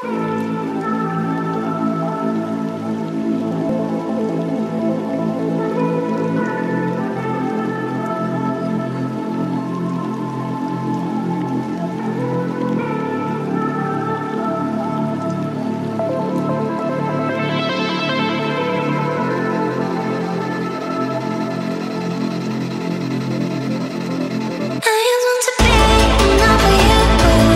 I want to be enough for you.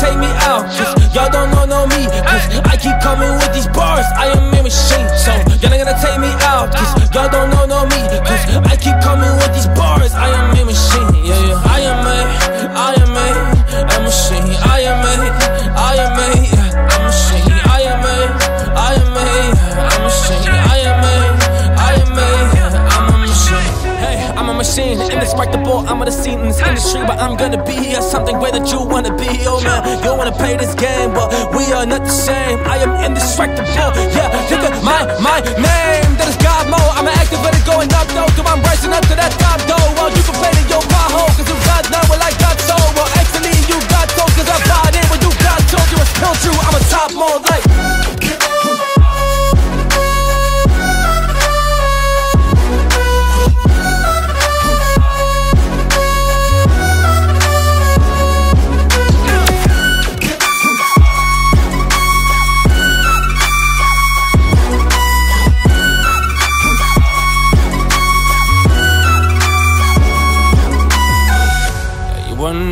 take me out, y'all don't know me, cause I keep coming with these bars, I am a machine. So y'all ain't gonna take me out, cause y'all don't know me, cause I keep coming with these bars, I am a machine. Yeah, yeah. I am a machine. And it's like the ball, I'm on the scene in this industry, but I'm gonna be something where that you wanna be. Oh man, you wanna play this game, but we are not the same. I am indestructible, yeah, look at my name. That is God mode, I'm an activator going up though, till I'm rising up to that top though. Well, you can play to your pothole, cause you got none when I got so. Well, actually, you got so, cause I got in when you got told you was killed you. I'm a top mode like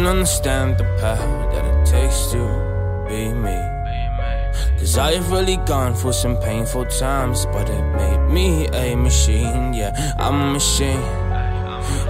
understand the path that it takes to be me, cause I have really gone through some painful times, but it made me a machine. Yeah, I'm a machine.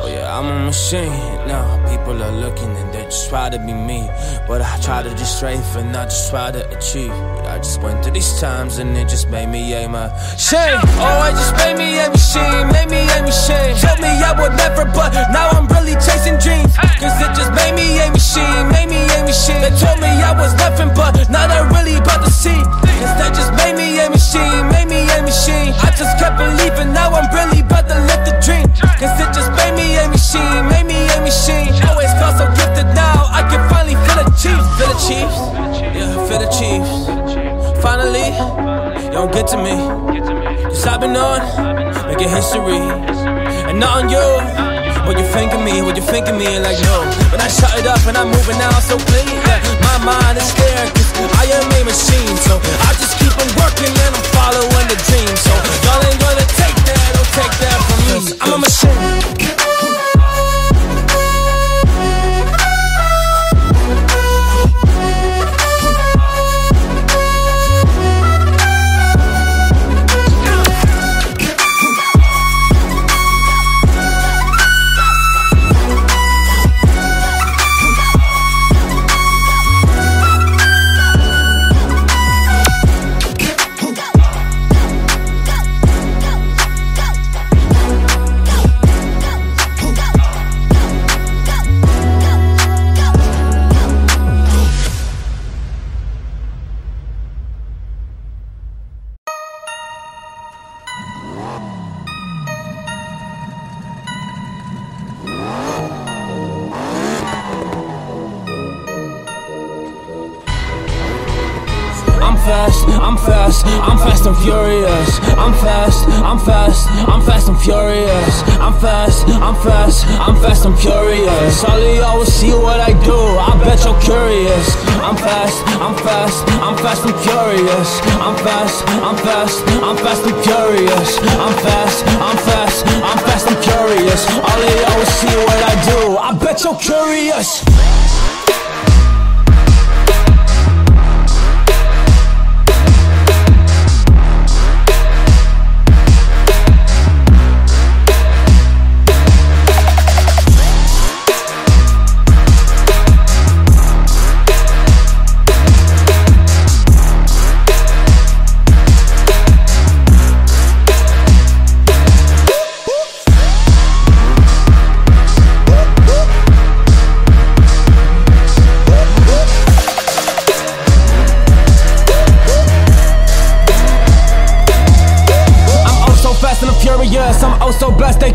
Oh yeah, I'm a machine. Now people are looking and they just try to be me, but I try to just strafe and I just try to achieve. I just went through these times and it just made me a machine. Oh, it just made me a machine, made me a machine. Told me I would never, but now I'm really chasing dreams, cause it just made me a machine, made me a machine. They told me I was nothing, but now they're really about to see, cause that just made me a machine, made me a machine. I just kept believing, now I'm really about to live the dream, cause it just made me a machine, made me a machine. Always felt so gifted, now I can finally feel the Chiefs. Feel the Chiefs, yeah, feel the Chiefs. Finally, y'all get to me, cause I've been on, making history. And not on you. What you think of me, what you think of me, like no. But I shut it up and I'm moving out so clean, yeah. My mind is there, cause I am a machine. So I just keep on working and I'm following the dream. So y'all ain't gonna take that, don't take that from me, cause I'm a machine. I'm fast and furious. I'm fast, I'm fast, I'm fast and furious. I'm fast, I'm fast, I'm fast and furious. Surely y'all will see what I do, I bet you're curious. I'm fast, I'm fast, I'm fast and furious. I'm fast, I'm fast, I'm fast and furious. I'm fast, I'm fast, I'm fast and furious. Surely y'all will see what I do, I bet you're curious.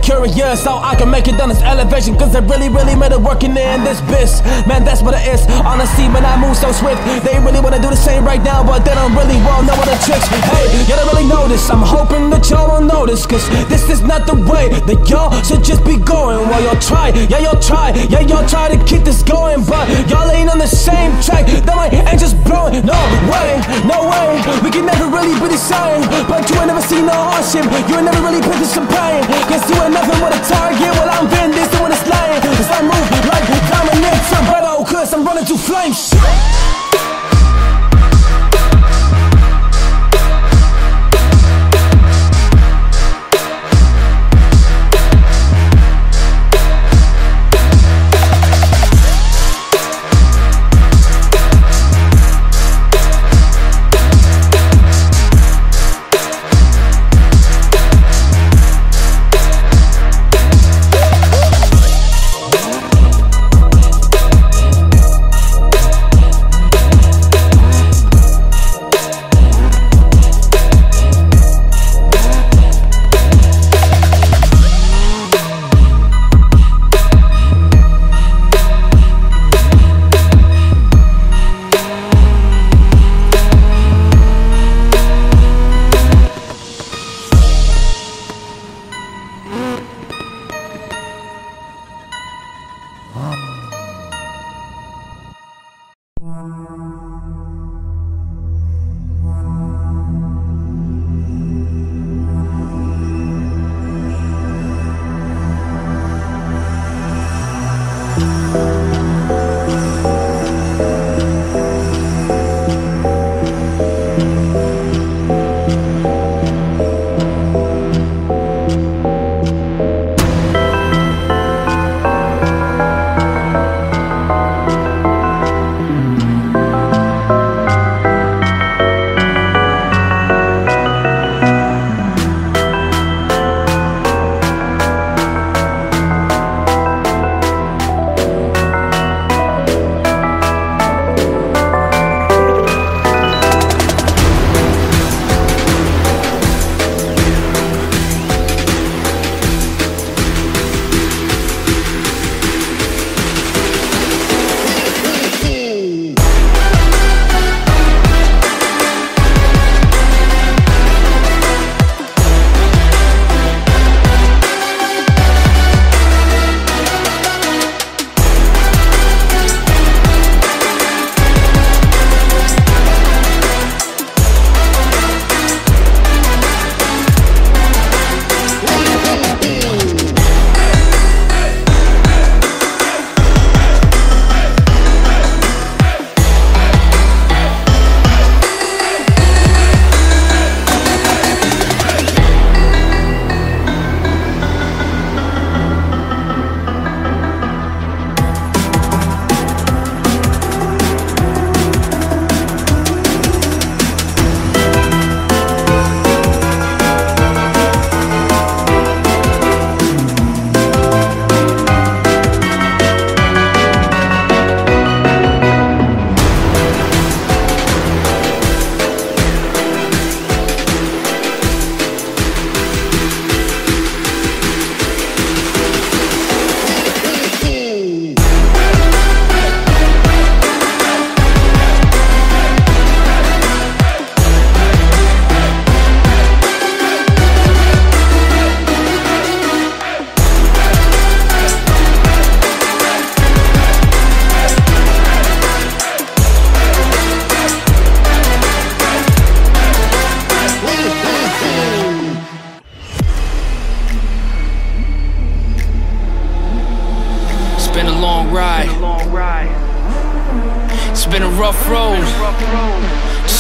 Curious, so I can make it down this elevation, cause I really made it working in this bitch. Man, that's what it is. Honestly, when I move so swift, they really wanna do the same right now, but they don't really well know what the tricks. Hey, y'all don't really know this. I'm hoping that y'all don't notice, cause this is not the way that y'all should just be going. Well, y'all try, yeah, y'all try, yeah, y'all try to keep this going, but y'all ain't on the same track. That way ain't just blowing. No way, no way. We can never really be the same, but you ain't never seen no hardship. You ain't never really put this in pain, cause you ain't nothing with a target. Well, I'm been this and when it's lying, cause I move like a diamond, I'm better, cause I'm running too fast. flame shit.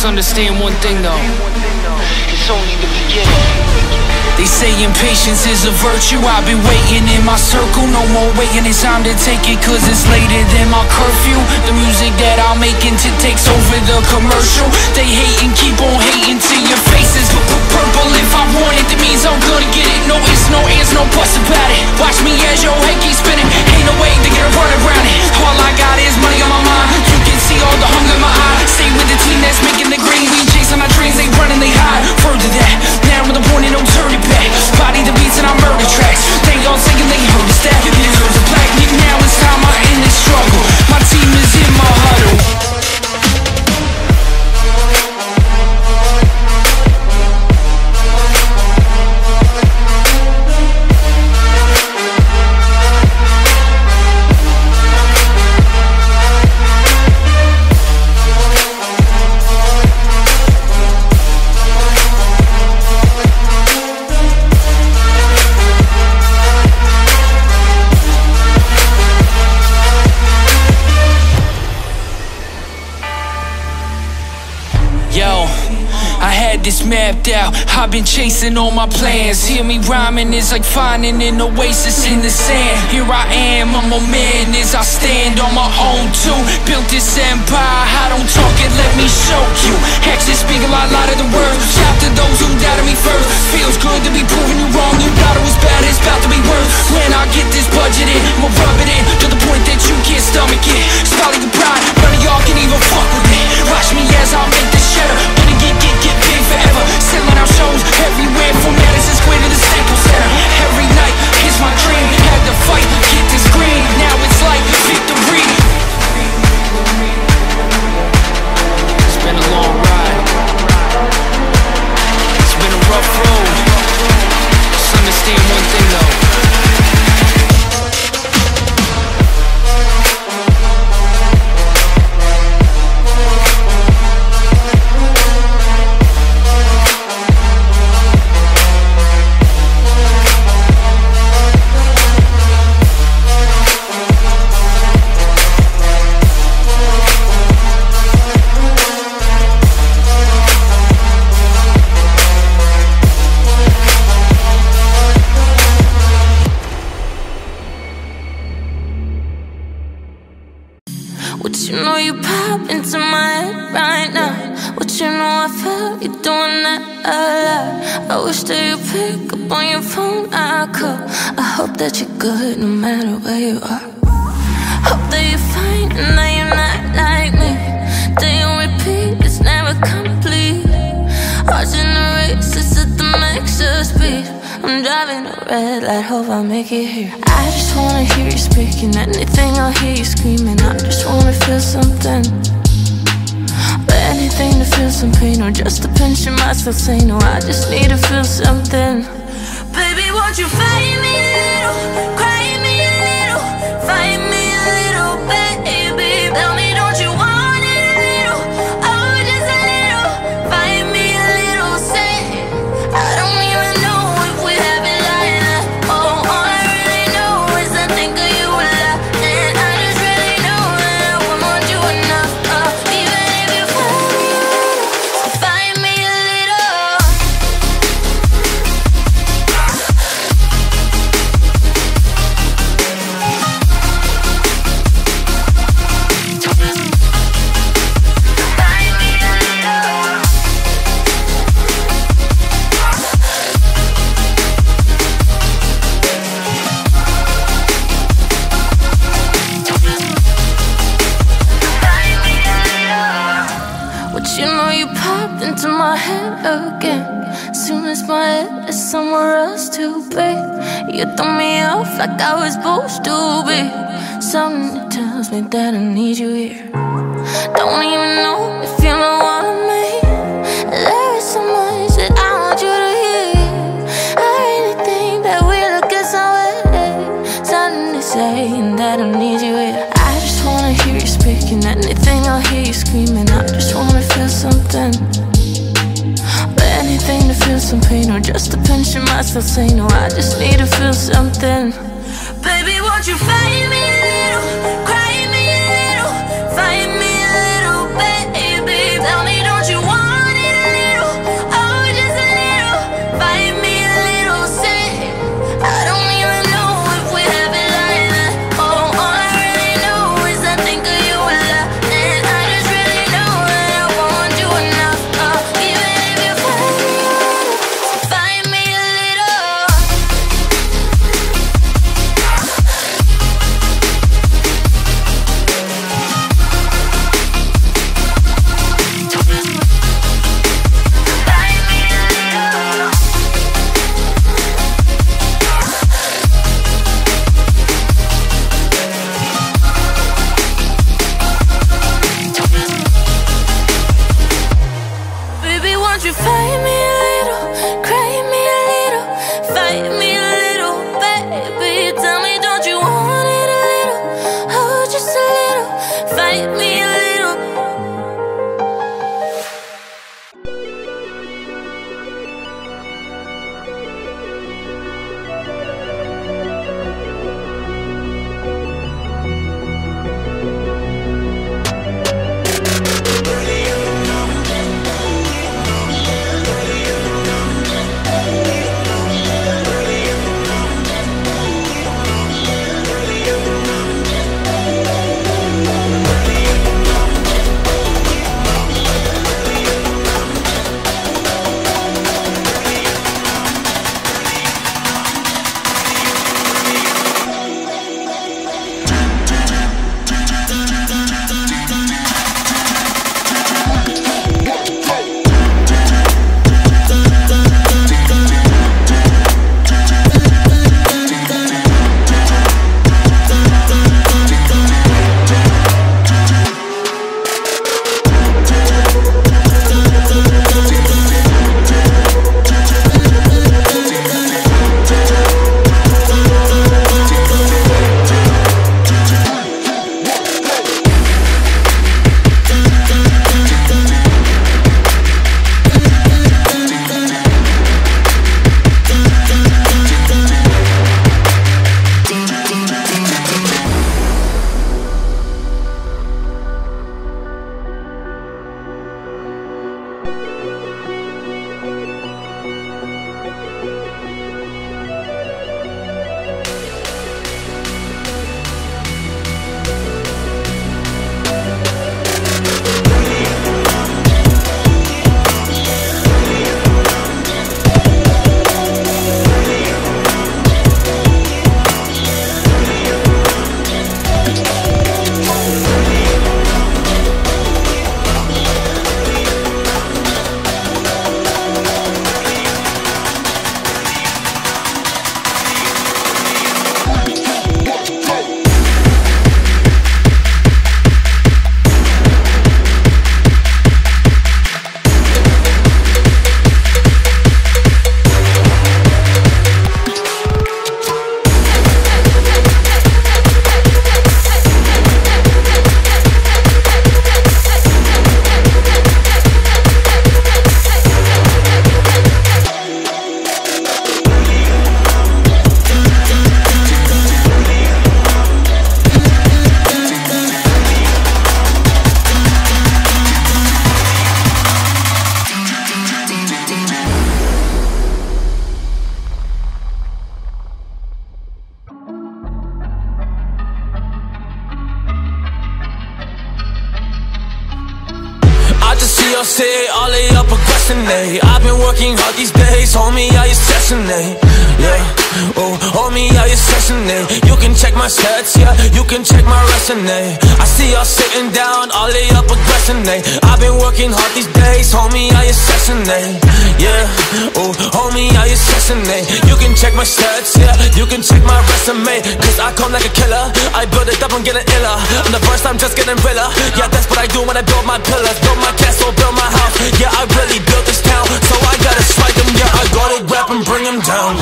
Understand one thing though, it's only the beginning. They say impatience is a virtue. I've been waiting in my circle, no more waiting, it's time to take it, cause it's later than my curfew. The music that I'm making takes over the commercial. They hate and keep on hating till your face is purple. If I want it, that means I'm gonna get it. No ifs, no ands, no buts about it. Watch me as your head keeps spinning. Ain't no way to get a word around it. All I got is money on my mind. You can see all the hunger in my eye. Stay with the team that's making the green. We chasing our dreams, they running, they hide. Further that, now with the point and no turning back. Body the beats and I murder tracks. They all singing, they heard us that. It deserves a black. Now it's time I end this struggle. My team is in my huddle. Yo, I had this mapped out, I've been chasing all my plans. Hear me rhyming, it's like finding an oasis in the sand. Here I am, I'm a man as I stand on my own too. Built this empire, I don't talk it, let me show you. Actions speak a lot louder than words. Shout to those who doubted me first. Feels good to be proving you wrong, you thought it was bad, it's about to be worse. When I get this budget in, I'ma rub it in to the point that you can't stomach it. Stalling the pride, none of y'all can even fuck with it. Watch me as I make this shit up. Gonna get big forever. Selling out shows everywhere, from Madison Square to the Staples Center. Every night, here's my dream. Had to fight, get this green. Now it's like victory. It's been a long ride. It's been a rough road. Just understand one thing though. What you know you pop into my head right now. What you know I felt you doing that a lot. I wish that you pick up on your phone, I could. I hope that you're good no matter where you are. Hope that you're fine and that you're not like me. Day on repeat, it's never complete. Hard in the race, it's at the max speed. I'm driving a red light, hope I make it here. I just wanna hear you speaking, anything I'll hear you screaming. I just wanna feel something, or anything to feel some pain, or just a pinch of my still say no. I just need to feel something. Baby, won't you fight me a little, cry me a little, fight me a little, baby. Tell me, don't you want it a little, oh just a little, fight me a little, say I don't. You threw me off like I was supposed to be. Something tells me that I need you here. Don't even know if you know what I mean. There is so much that I want you to hear. I really think that we're looking somewhere. Suddenly saying that I need you here. I just wanna hear you speaking, anything I'll hear you screaming. I just wanna feel something, anything to feel some pain, or just a pinch of myself saying no. I just need to feel something. Baby, won't you fight me a little, cry me a little, fight me a little, baby. Tell me, don't you want it a little, oh just a little, fight me a little, say I don't even know if we have it like that. Oh, all I really know is I think of you a lot. And I just really know that I want you enough, even if you fight. Find me a little I just see y'all say all of y'all progressing, ayy. I've been working hard these days, homie, how you stressing, ayy? Yeah, oh, homie, how you stressing, ayy? You can check my stats, yeah, you can check my resume. I see y'all sitting down, all of y'all progressing, ayy. I've been working hard these days, homie, how you stressing, ayy? Yeah, oh, homie, how you stressing, ayy? You can check my stats, yeah, you can check my resume. Cause I come like a killer, I build it up, I'm getting iller. I'm the first time just getting realer. Yeah, that's what I do when I build my pillars, build my castle, build my house. Yeah, I really built this town, so I gotta strike them. Yeah, I gotta rap and bring them down.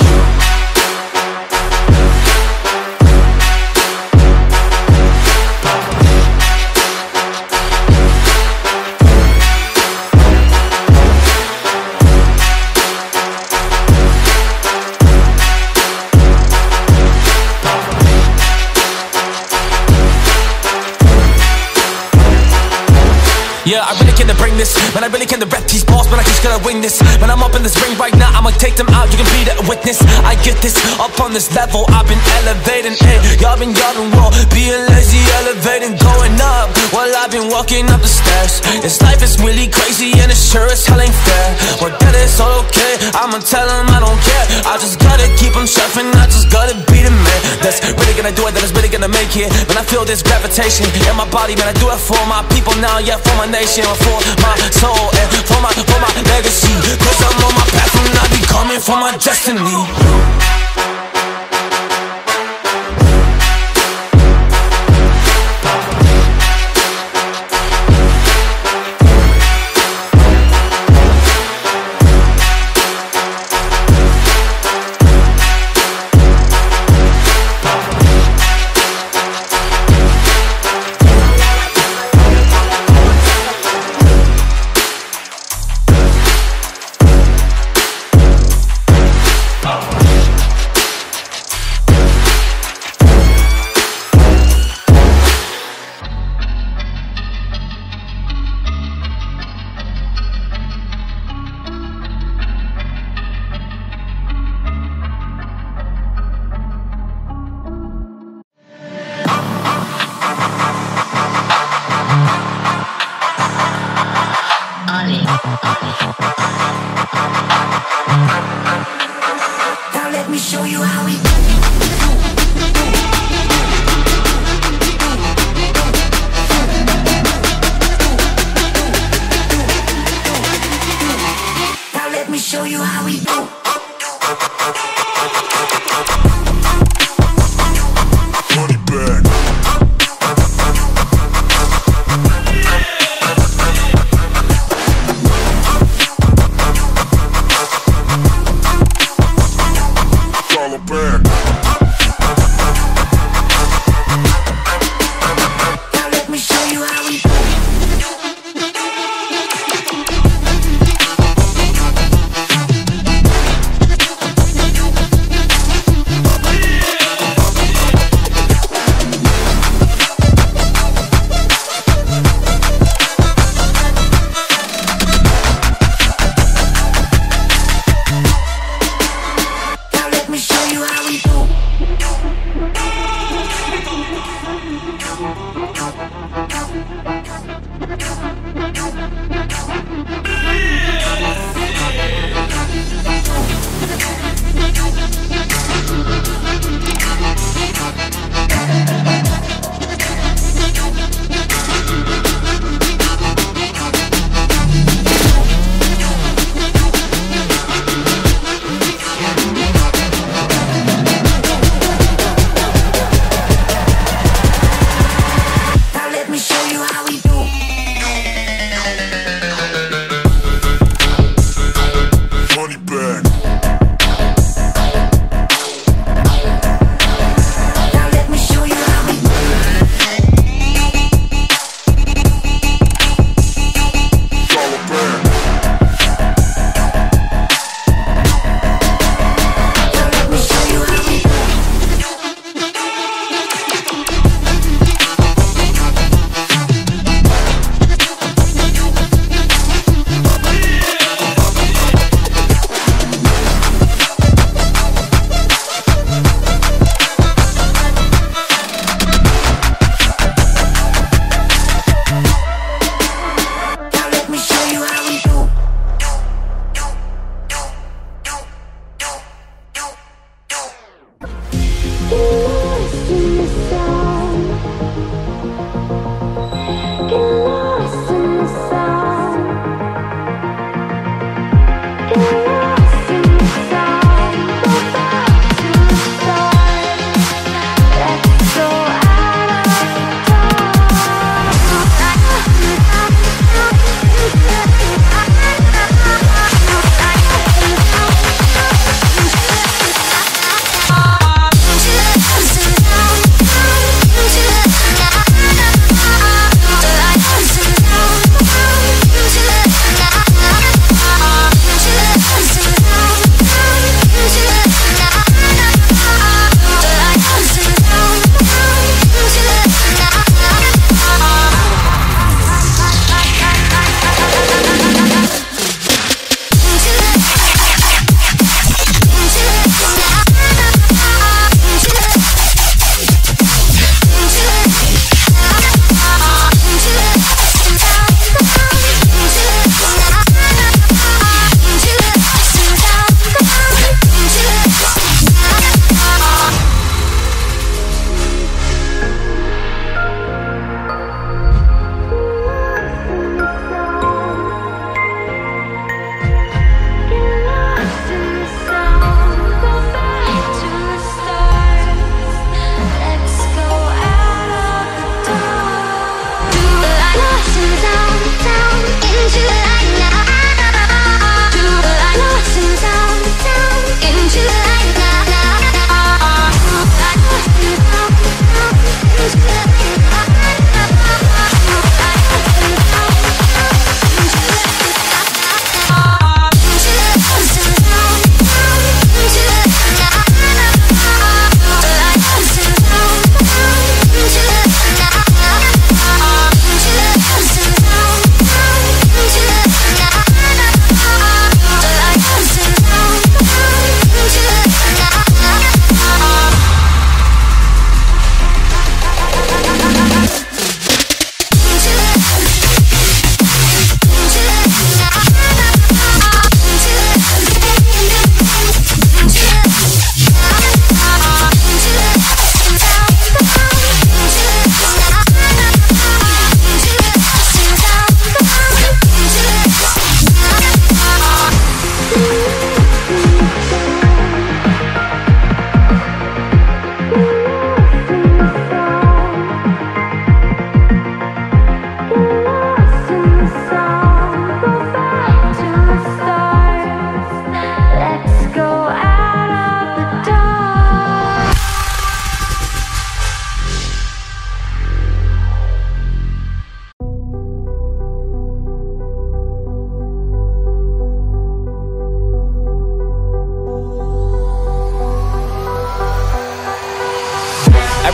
Yeah, I really came to bring this. Man, I really came to rep these balls, but I just gotta wing this. Man, I'm up in this ring right now, I'ma take them out, you can be that witness. I get this, up on this level, I've been elevating, ayy. Y'all been yelling, whoa, being lazy, elevating, going up. Well, I've been walking up the stairs. This life is really crazy and it sure as hell ain't fair. Well, that is all okay, I'ma tell them I don't care. I just gotta keep them shuffling, I just gotta be the man. That's really gonna do it, that is really gonna make it. When I feel this gravitation in my body, man, I do it for my people now, yeah, for my nation, for my soul and for my legacy. Cause I'm on my path and I be coming for my destiny.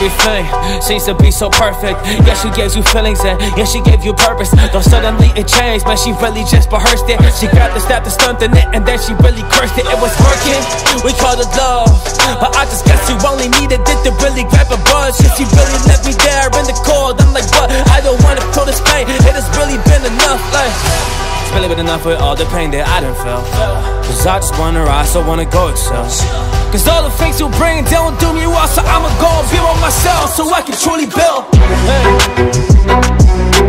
everything seems to be so perfect. Yeah, she gives you feelings and yeah, she gave you purpose. Though suddenly it changed, man, she really just rehearsed it. She got the step to stunt in it, and then she really cursed it. It was working, we called it love, but I just guess you only needed it to really grab a buzz. She really left me there in the cold. I'm like, what? I don't wanna feel this pain. It has really been enough, like it's really been enough with all the pain that I done felt. Cause I just wanna rise, I wanna go excel. Cause all the things you bring don't do me well, so I'ma go and be on myself so I can truly build. Hey.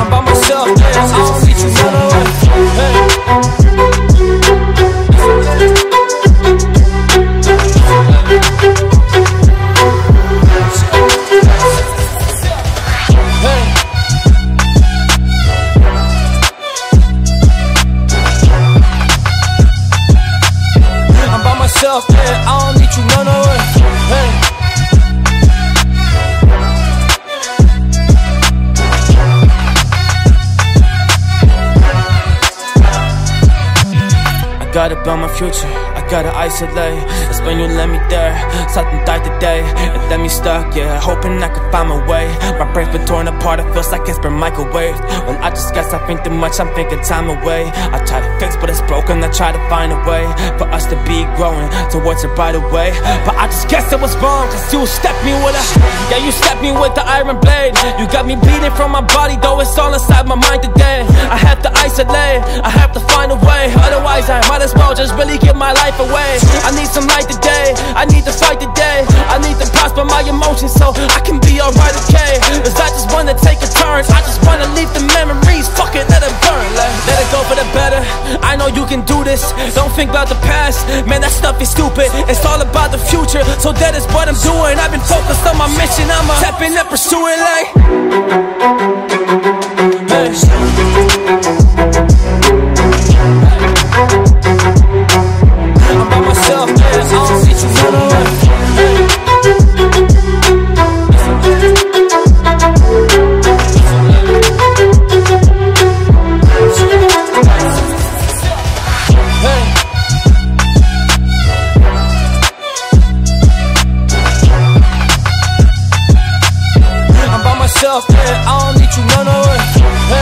I'm by myself, man, I don't see you all the way. Man, I don't need you none of it. Hey. I gotta build my future, I gotta isolate. It's when you let me there, something died today. It left me stuck, yeah, hoping I could find my way. My brain's been torn apart, it feels like it's been microwaved. Well, I just guess I think too much, I'm thinking time away. I try to fix, but it's broken, I try to find a way for us to be growing towards a brighter way. But I just guess it was wrong, cause you stabbed me with a, yeah, you stabbed me with the iron blade. You got me bleeding from my body, though it's all inside my mind today. I have to isolate, I have to find a way, otherwise I might as well just really give my life away. I need some light today, I need to fight today, I need to prosper my emotions so I can be alright, okay. Cause I just wanna take a turn, I just wanna leave the memories, fuck it, let it burn. Let it go for the better, I know you can do this. Don't think about the past, man, that stuff is stupid. It's all about the future, so that is what I'm doing. I've been focused on my mission, I'ma tap in and pursue it like hey. I'm by myself, man, I don't see you none of it. I don't need you none of it. Hey.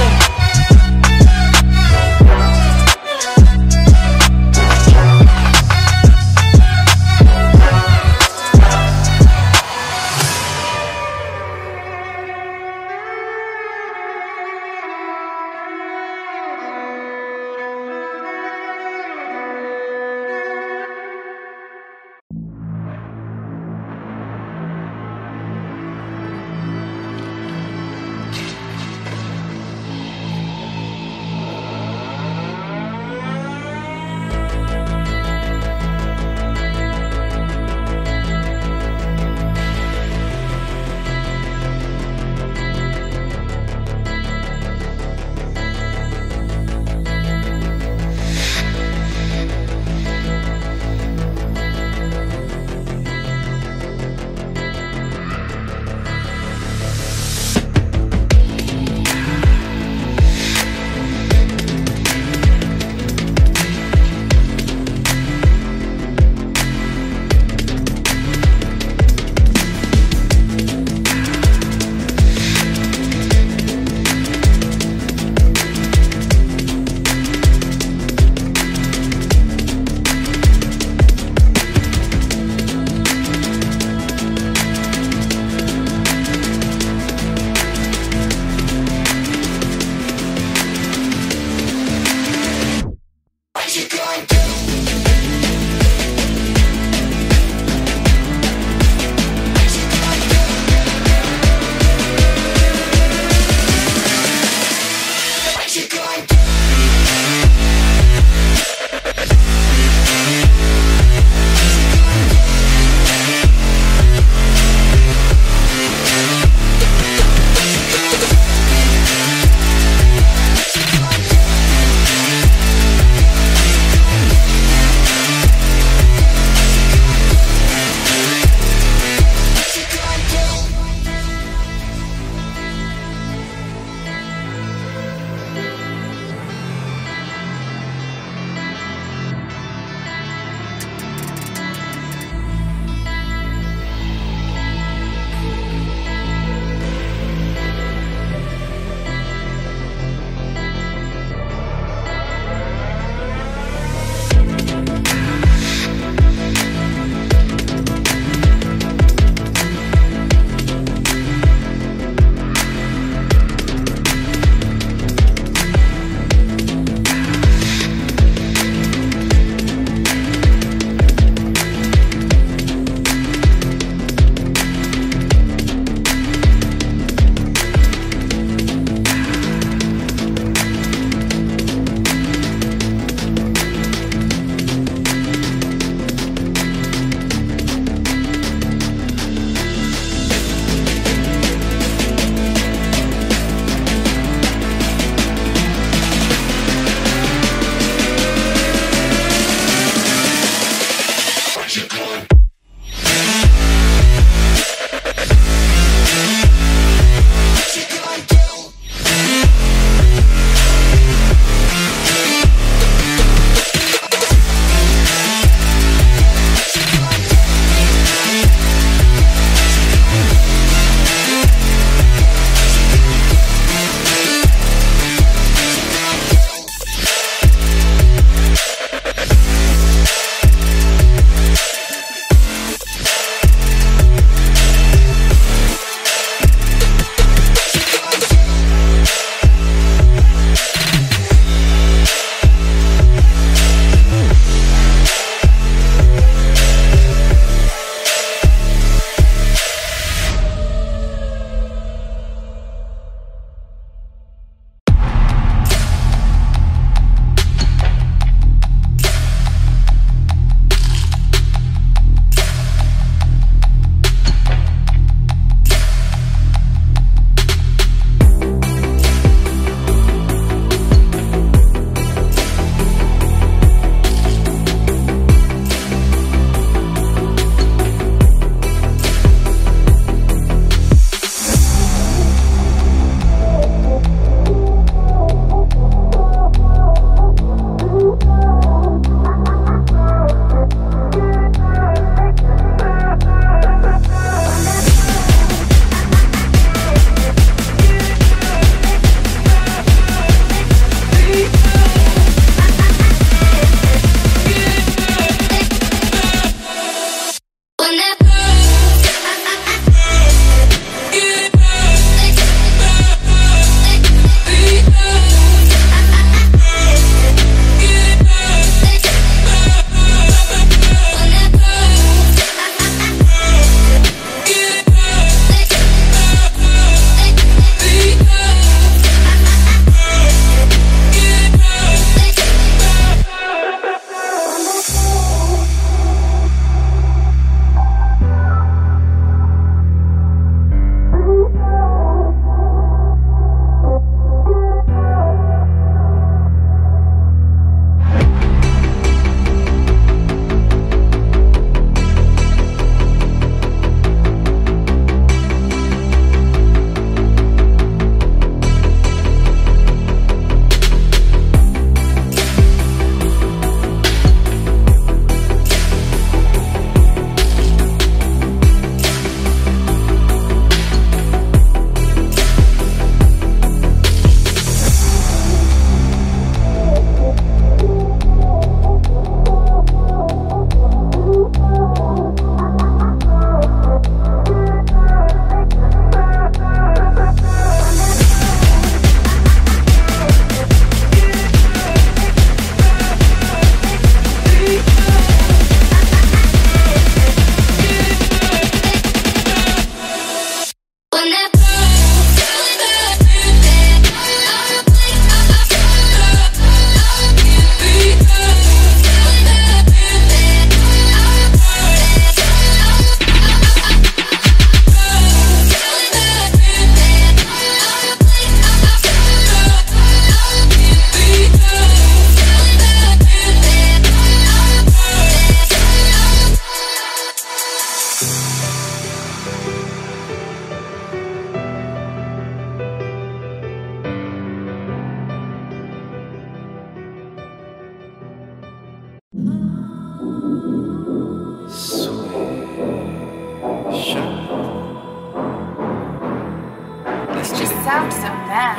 sound so mad,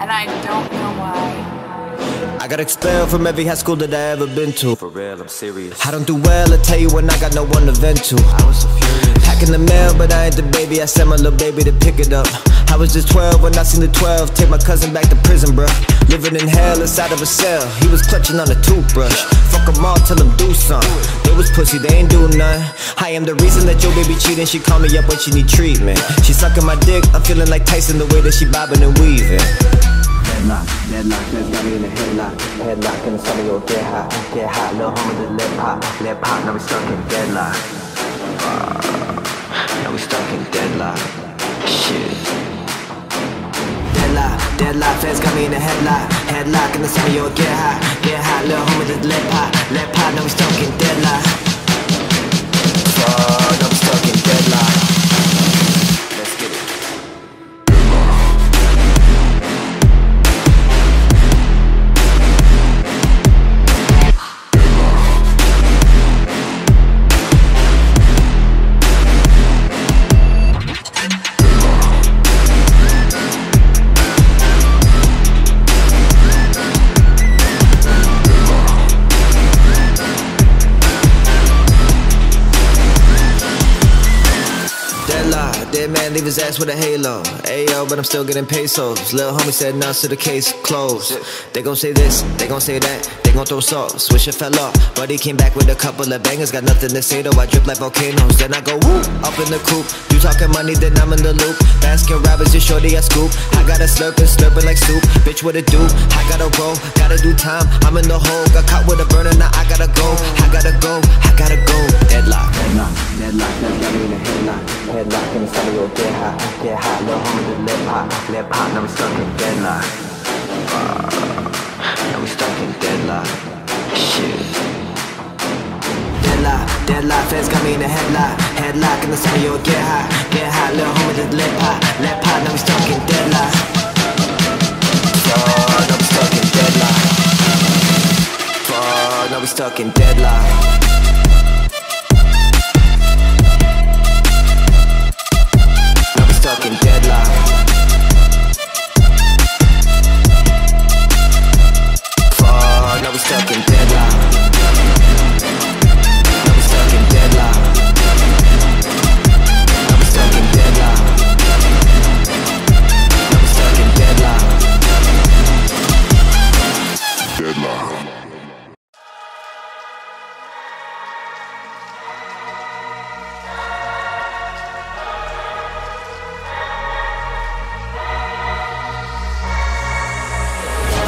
and I don't know why. I got expelled from every high school that I ever been to. For real, I'm serious. I don't do well, I tell you when I got no one to vent to. I was so furious. Packing the mail, but I ain't the baby. I sent my little baby to pick it up. I was just 12 when I seen the 12 take my cousin back to prison, bruh. Living in hell inside of a cell. He was clutching on a toothbrush. Fuck them all, tell them do something. They was pussy, they ain't do nothing. I am the reason that your baby cheating. She call me up when she need treatment. She sucking my dick, I'm feeling like Tyson the way that she bobbing and weaving. Headlock, deadlock, that's got me in a headlock. Headlock in the summer, yo, get hot, little homie, just lip hop, now we stuck in deadlock. Now we stuck in deadlock. Shit. Deadlock, fans got me in a headlock. Headlock in the summer, yo, get hot, little homie, just lip hop, now we stuck in deadlock. Fuck, now we stuck in deadlock. Let's get it. Dead man leave his ass with a halo. Ayo, but I'm still getting pesos. Lil homie said no, so the case closed. They gon' say this, they gon' say that, they gon' throw salt. Swisher fell off, but he came back with a couple of bangers. Got nothing to say though, I drip like volcanoes. Then I go whoop, up in the coop. You talking money, then I'm in the loop. Baskin' Robbins, you shorty, I scoop. I got a slurpin' like soup. Bitch, what it do? I gotta roll, gotta do time. I'm in the hole, got caught with a burner, now I gotta go. I gotta go, I gotta go. Deadlock, deadlock, deadlock, deadlock, headlock, headlock. Yo, get hot, little homie, just lip hop, now we stuck in deadlock. Now we stuck in deadlock. Shit. Deadlock, deadlock, fans got me in a headlock. Headlock in the summer, yo, get hot, little homie, just lip hop, now we stuck in deadlock. Fuck, now we stuck in deadlock. Fuck, now we stuck in deadlock.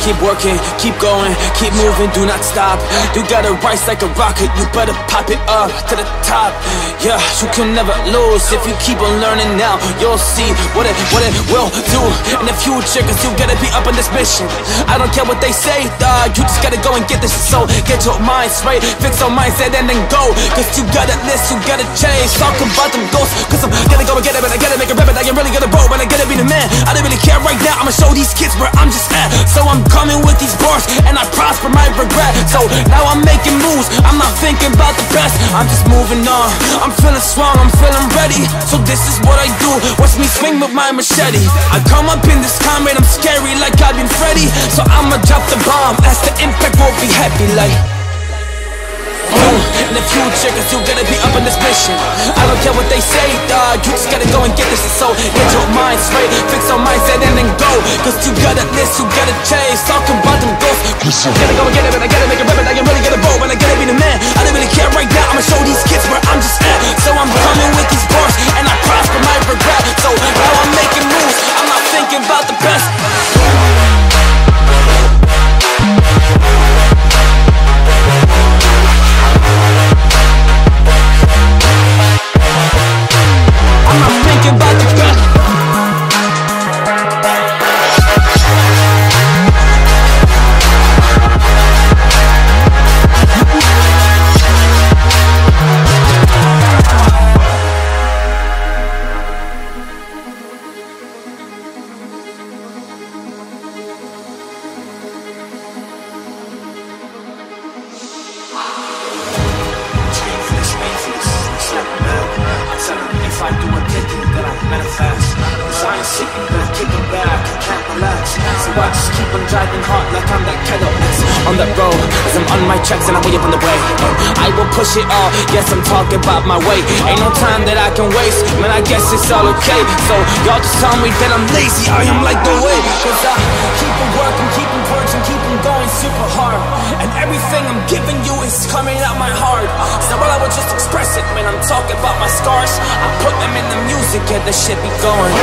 Keep working, keep going, keep moving, do not stop. You gotta rise like a rocket, you better pop it up to the top. Yeah, you can never lose if you keep on learning now. You'll see what it will do in the future, cause you gotta be up on this mission. I don't care what they say, you just gotta go and get this soul. Get your mind straight, fix your mindset and then go. Cause you gotta list, you gotta change. Talk about them goals, cause I'm gonna go and get it, but I gotta make it rapid. I am really gonna roll, but I gotta be the man. I don't really care right now, I'ma show these kids where I'm just at. So I'm coming with these bars, and I prosper my regret. So now I'm making moves, I'm not thinking about the past. I'm just moving on, I'm feeling strong, I'm feeling ready. So this is what I do, watch me swing with my machete. I come up in this combat, I'm scary like I've been Freddy. So I'ma drop the bomb, as the impact won't be happy like. Boom, in the future, cause you gotta be up in this mission. I don't care what they say, you just gotta go and get this soul. Get your mind straight, fix your mindset and then go. Cause you gotta this, you gotta change, talk about them goals. I gotta go and get it, and I gotta make it rapid. I can really get a vote, and I gotta be the man. I don't really care right now, I'ma show these kids where I'm just at. So I'm coming with these bars, and I prosper my regret. So now I'm making moves, I'm not thinking about the best. watch, keep on driving hard like I'm that kettle that's on the road, as I'm on my tracks and I'm way up on the way. I will push it all, yes I'm talking about my way. Ain't no time that I can waste, man I guess it's all okay. So y'all just tell me that I'm lazy, I am like the way. Cause I keep on working, keep on working, keep on going super hard. And everything I'm giving you is coming out my heart. It's not what I would just express it, man I'm talking about my scars. I put them in the music and the shit be going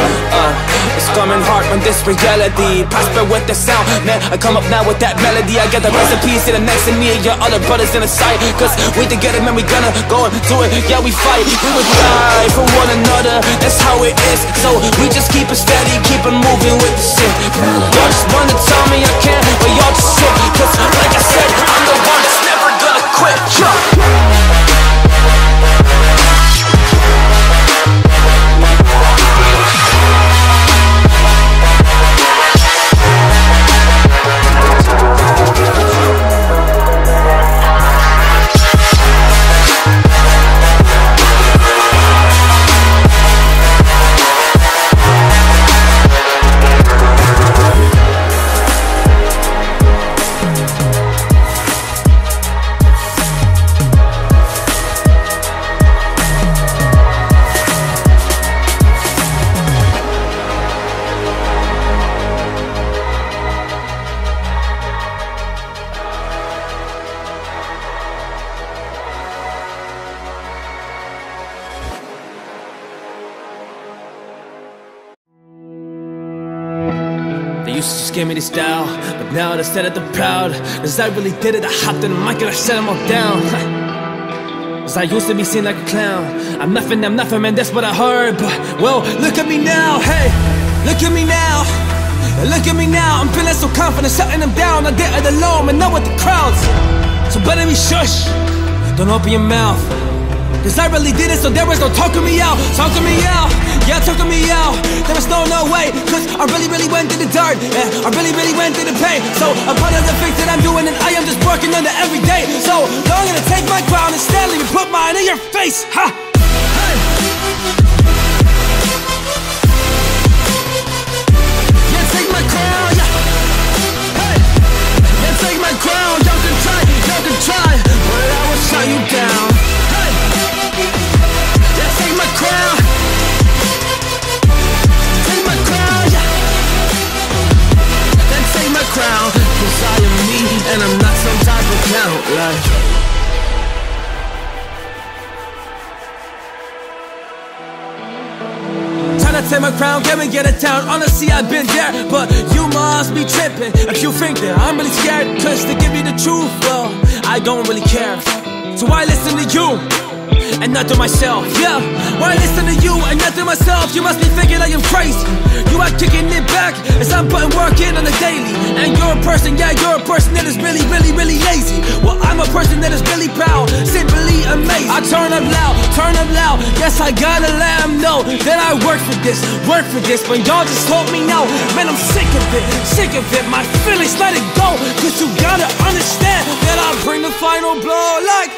it's coming hard from this reality. Prosper with the sound, man I come up now with that melody. I get the recipes to the next and me and your other brothers in the sight. Cause we together man we gonna go and do it. Yeah we fight, we would die for one another. That's how it is, so we just keep it steady, keep it moving with the shit. Y'all just wanna tell me I can't, but y'all just shit. Cause like I said, I'm the one that's never gonna quit. Gave me this style, but now they said it they're proud. Cause I really did it, I hopped in the mic and I shut them all down. Cause I used to be seen like a clown. I'm nothing, man, that's what I heard. But, well, look at me now, hey, look at me now. Look at me now, I'm feeling so confident, shutting them down. I did it alone, and not with the crowds. So better be shush, don't open your mouth. Cause I really did it, so there was no talking me out. Talking me out, yeah, talking me out. There was no way, cause I really went through the dirt. Yeah, I really went through the pain. So a part of the things that I'm doing, and I am just working on it every day. So long as I take my ground and steadily put mine in your face, ha! Hey. Yeah, take my crown, yeah. Hey. Yeah, take my crown, y'all can try, but I will shut you down. Take my crown, yeah. Then take my crown, cause I am me, and I'm not some type of clown, like. Take my crown, get me, get a town. Honestly, I've been there, but you must be tripping if you think that I'm really scared. Cause to give you the truth, well, I don't really care. So I listen to you and not to myself, yeah. Why listen to you and not to myself? You must be thinking I am crazy. You are kicking it back as I'm putting work in on the daily. And you're a person, yeah, you're a person that is really lazy. Well, I'm a person that is really proud, simply amazing. I turn up loud, yes, I gotta let them know that I work for this, but y'all just told me no. Man, I'm sick of it, my feelings, let it go. Cause you gotta understand that I bring the final blow like.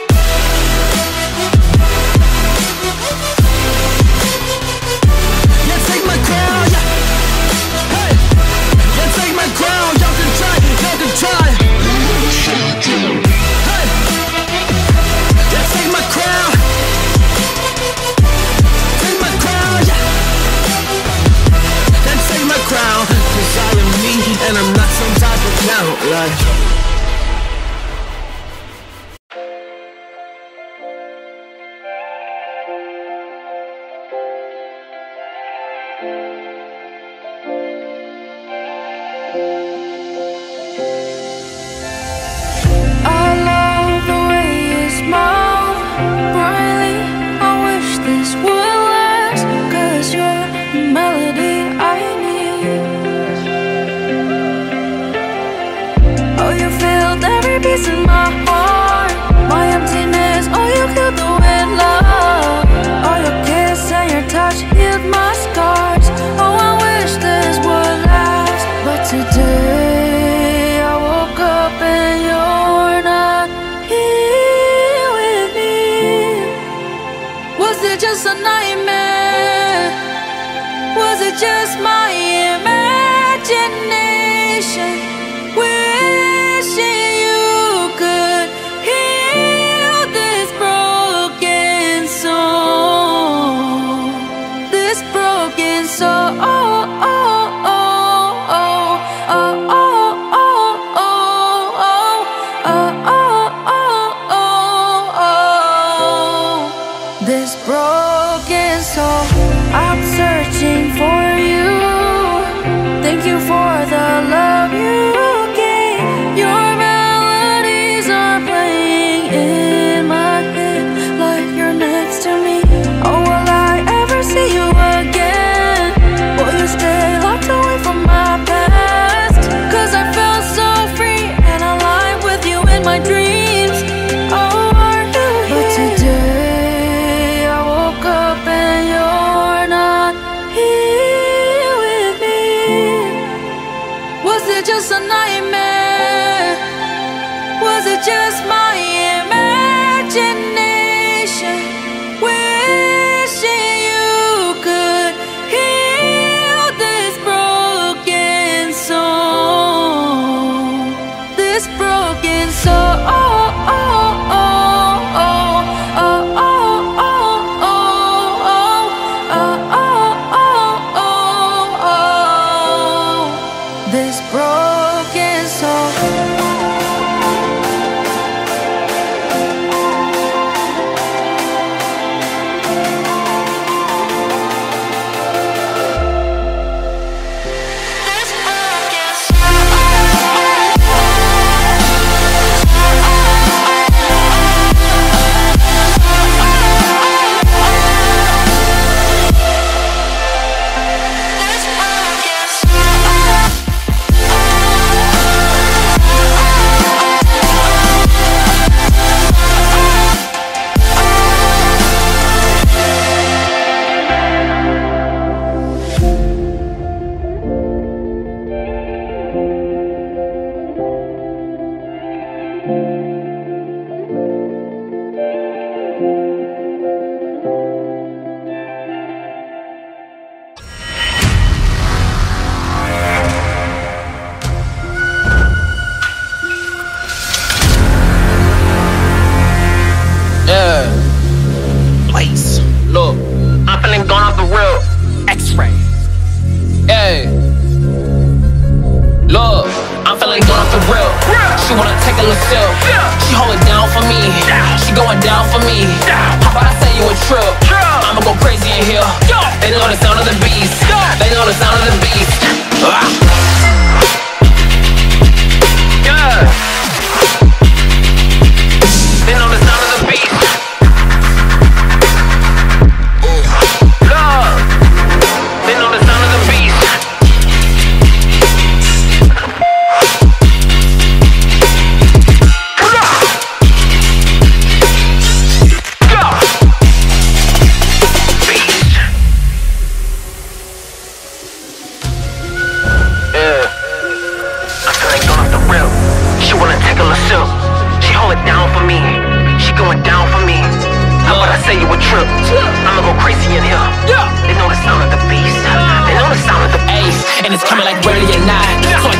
Was it just my imagination? so this broken soul, I'm searching for you. Thank you for the love you gave. Your melodies are playing in my head like you're next to me. Oh, will I ever see you again? Will you stay locked away from my past? 'Cause I felt so free and alive with you in my dreams. Oh, are you here? But today just a nightmare? Was it just my imagination? Wishing you could heal this broken soul. This broken soul. This broken soul. She wanna take a little sip, yeah. She holding down for me, yeah. She going down for me, yeah. Papa, I say you a trip, yeah. I'ma go crazy in here, yeah. They know the sound of the beast, yeah. They know the sound of the beast, yeah. They know the sound of the beast. Love. They know the sound of the beast.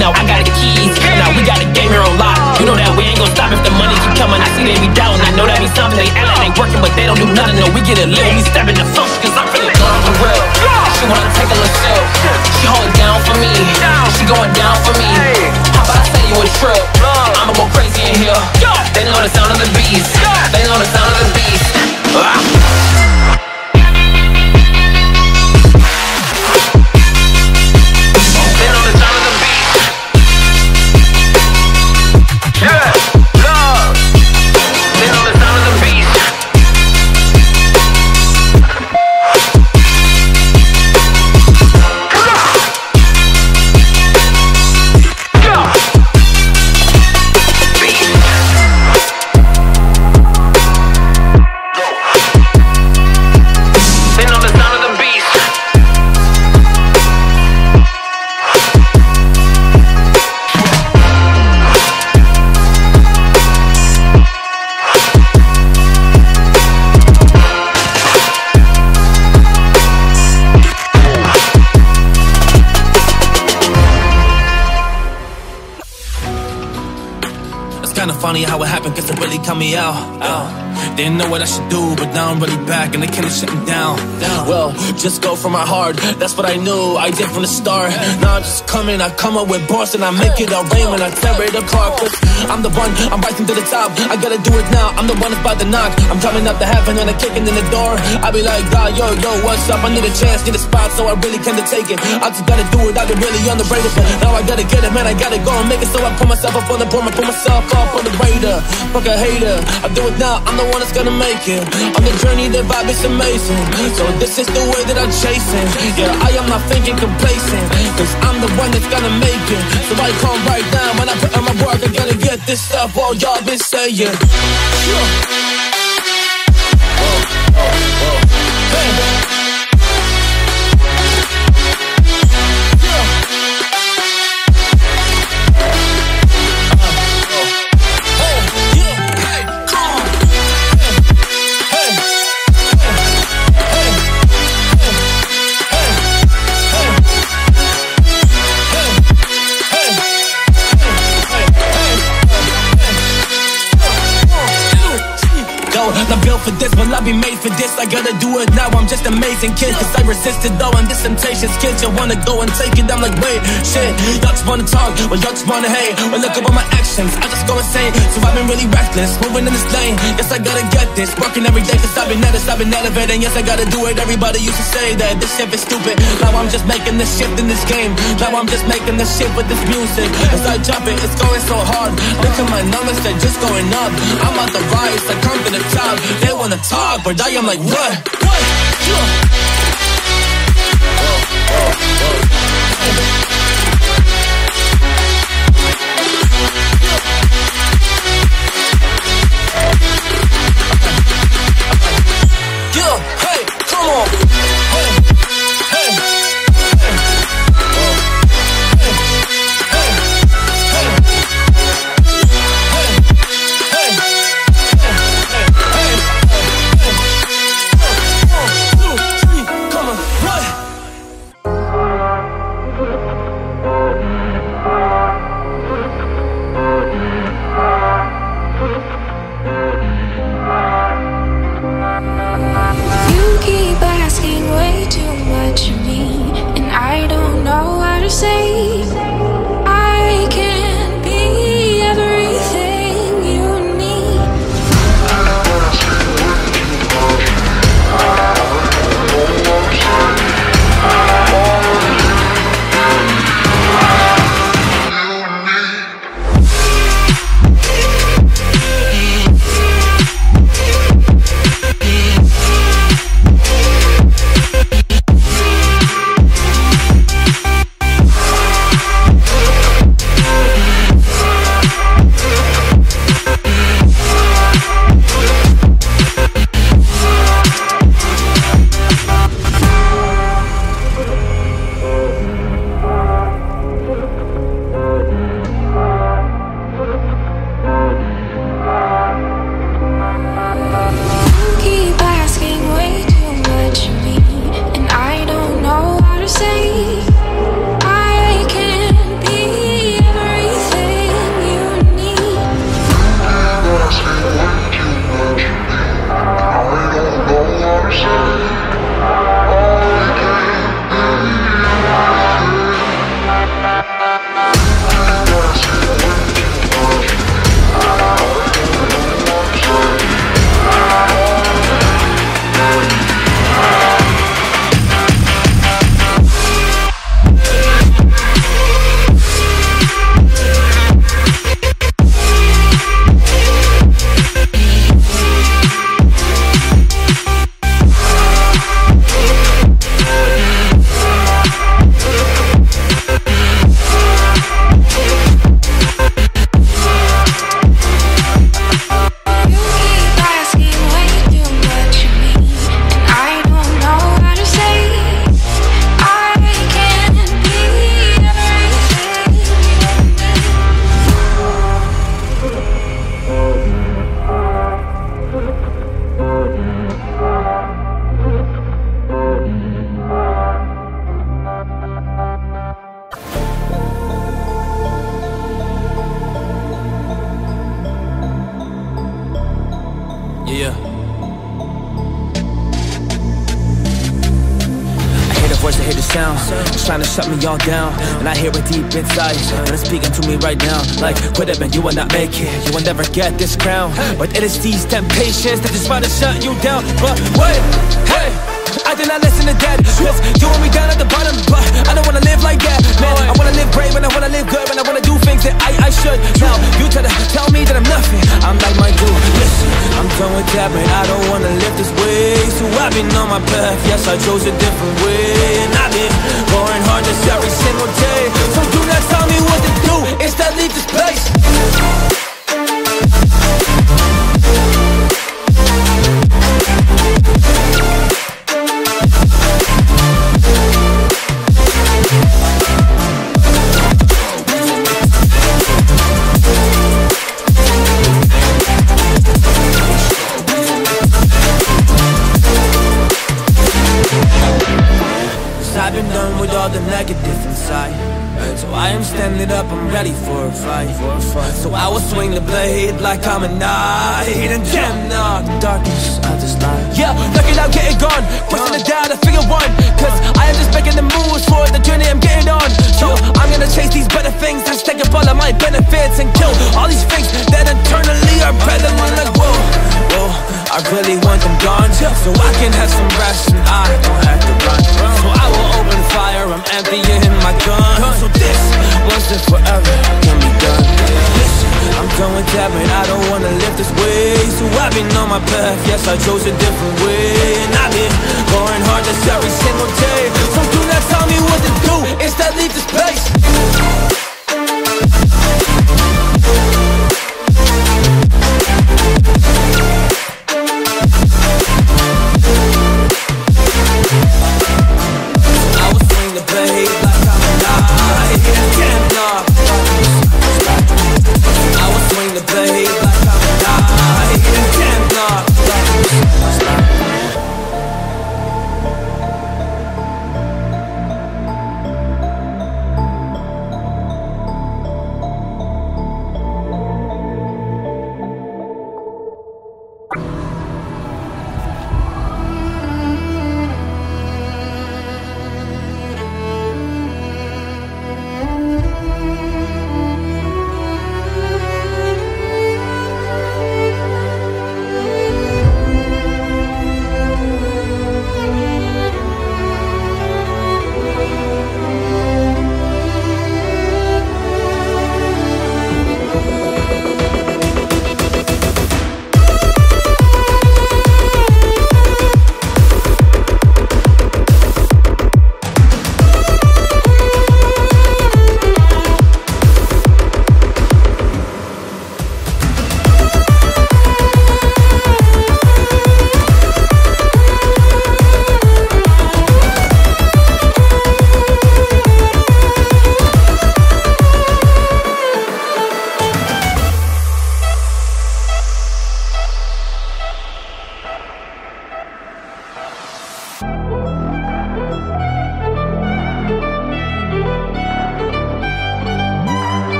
Now I got the keys, now we got a game here on lock. You know that we ain't gon' stop if the money keep coming. I see they be doubting, I know that be something. They ain't working, but they don't do nothing. No, we get a lick, we stabbing the folks, 'cause I'm feeling gone off the rail. She wanna take a little sip, she holding down for me, she going down for me. How about I say you a trip? I'ma go crazy in here. They know the sound of the beast, they know the sound of the beast. Funny how it happened, 'cause it really cut me out. Didn't know what I should do, but now I'm really back and they kinda shut me down. Well, just go from my heart, that's what I knew I did from the start. Now I'm just coming, I come up with bars and I make it all rain when I tear it apart. Cause I'm the one, I'm rising to the top, I gotta do it now, I'm the one that's about to knock. I'm coming up to heaven and I'm kicking in the door. I be like, God, yo, what's up? I need a chance, need a spot, so I really kinda take it. I just gotta do it, I've been really underrated, but now I gotta get it, man, I gotta go and make it. So I put myself up on the board, I put myself up on the radar. Fuck a hater, I do it now, I'm the one that's gonna make it. On the journey, the vibe is amazing, so this is the way that I'm chasing. Yeah, I am not thinking complacent, cause I'm the one that's gonna make it. So I calm right down when I put on my work, I gotta get this stuff all y'all been saying. I'm built for this, well I be made for this. I gotta do it now, I'm just amazing kid. Cause I resisted though in this temptation's kitchen. You wanna go and take it, I'm like wait, shit. Y'all just wanna talk, well y'all just wanna hate. Well look up on my actions, I just go insane. So I've been really reckless, moving in this lane. Yes I gotta get this, working every day. Cause I've been elevating, yes I gotta do it. Everybody used to say that this shit is stupid. Now I'm just making this shift in this game. Now I'm just making this shit with this music. As I jump it, it's going so hard. Look at my numbers, they're just going up. I'm on the rise, I come to the top. They wanna talk, but I am like, what? Yeah, hey, come on. Keep asking where sound, trying to shut me all down. And I hear it deep inside, and it's speaking to me right now. Like, quit it man, you will not make it, you will never get this crown. But it is these temptations that just want to shut you down. But wait, hey, I did not listen to that, cause you and me down at the bottom. But I don't want to live like that, man. I want to live brave and I want to live good, and I want to do things that I should. Now, you try to tell me that I'm nothing, I'm like my dude. Listen, I'm done with that, man, I don't want to live this way. So I've been on my path, yes, I chose a different way. And I've been going hard just every single day. So do not tell me what to do, instead leave this place. I've been done with all the negative inside, so I am standing up, I'm ready for a fight. So I will swing the blade like I'm a knight, and damn knock the darkness of this night. Yeah, look it out, get it gone, pushing it down to figure one. Cause I am just making the moves for the journey I'm getting on. So I'm gonna chase these better things, just take up all of my benefits and kill all these things that internally are better than like whoa, whoa, I really want them gone, so I can have some rest and I don't have to run. So I will open fire, I'm emptying my gun. So this, once and forever, can be done. Listen, I'm done with that, man, I don't wanna live this way. So I've been on my path, yes, I chose a different way. And I've been going hard just every single day. So do not tell me what to do, instead leave this place.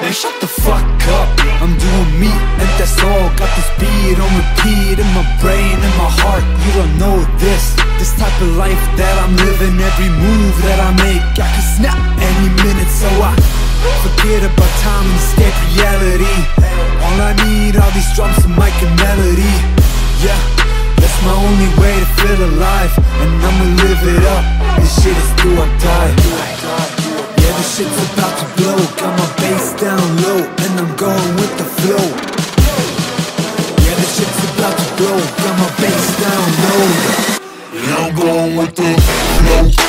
Man, shut the fuck up, I'm doing me, and that's all. Got this beat on repeat in my brain, in my heart. You don't know this, this type of life that I'm living. Every move that I make, I can snap any minute. So I forget about time and escape reality. All I need are these drums, a mic and melody. Yeah, that's my only way to feel alive, and I'ma live it up. This shit is do or die. Yeah, this shit's about to blow. Got my bass down low, and I'm going with the flow. Yeah, this shit's about to blow. Got my bass down low, and I'm going with the flow.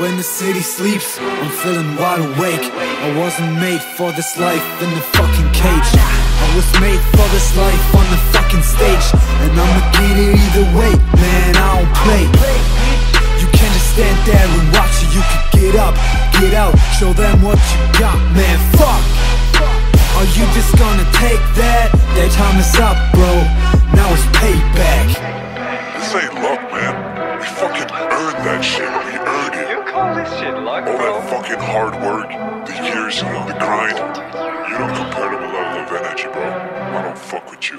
When the city sleeps, I'm feeling wide awake. I wasn't made for this life in the fucking cage. I was made for this life on the fucking stage, and I'ma get it either way, man, I don't play. You can't just stand there and watch it. You can get up, get out, show them what you got, man, fuck. Are you just gonna take that? That time is up, bro, now it's payback. This ain't luck, man, we fucking earned that shit, we earned it. All this shit luck, all that fucking hard work, the years and the grind. You don't compare to a level of energy, bro. I don't fuck with you.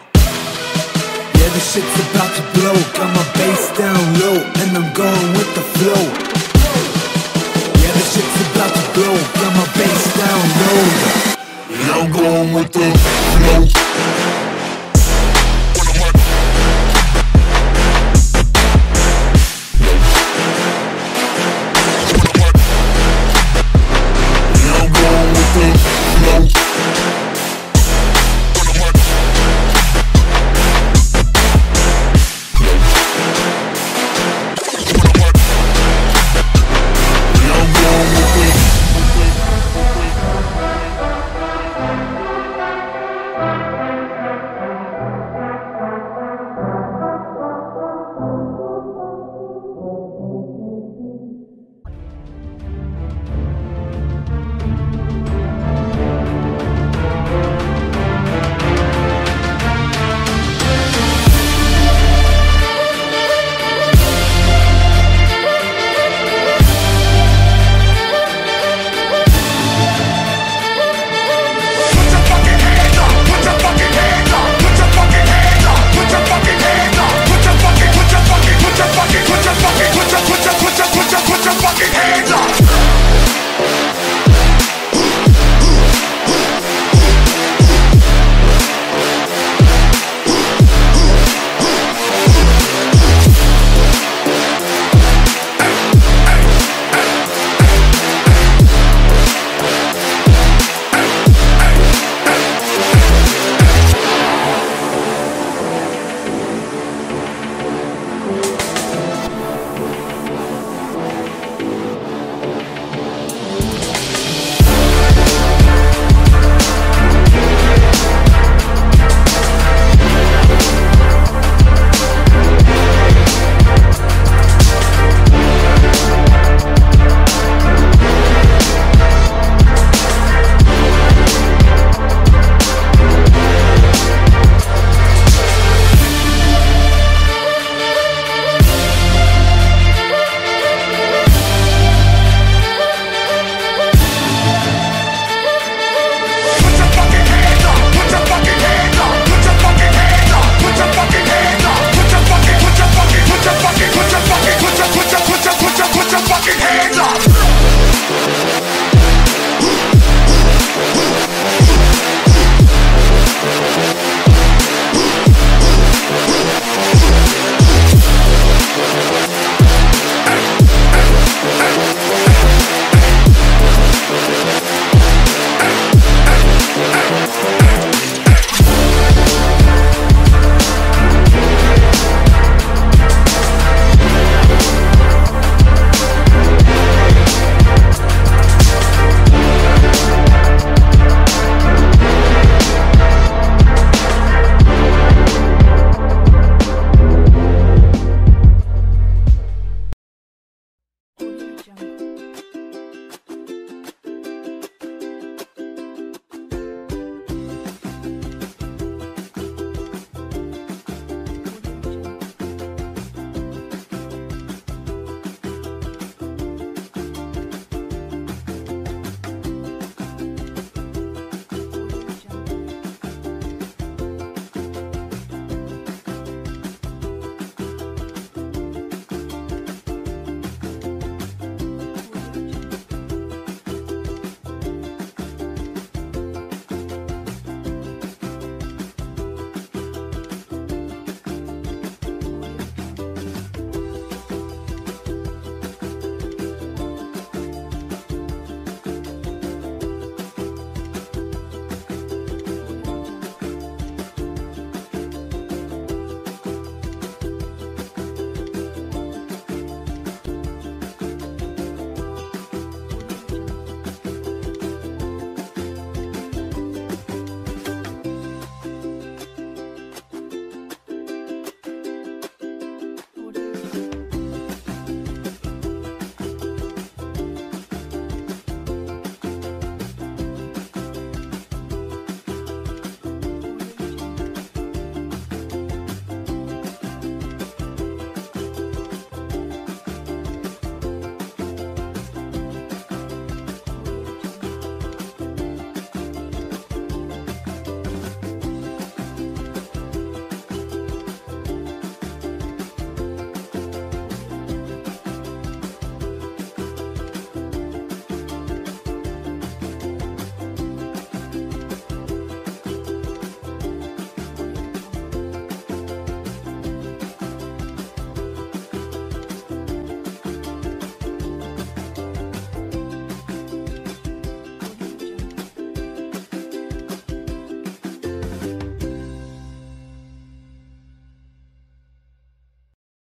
Yeah, this shit's about to blow. Got my bass down low, and I'm going with the flow. Yeah, this shit's about to blow. Got my bass down low, and I'm going with the flow.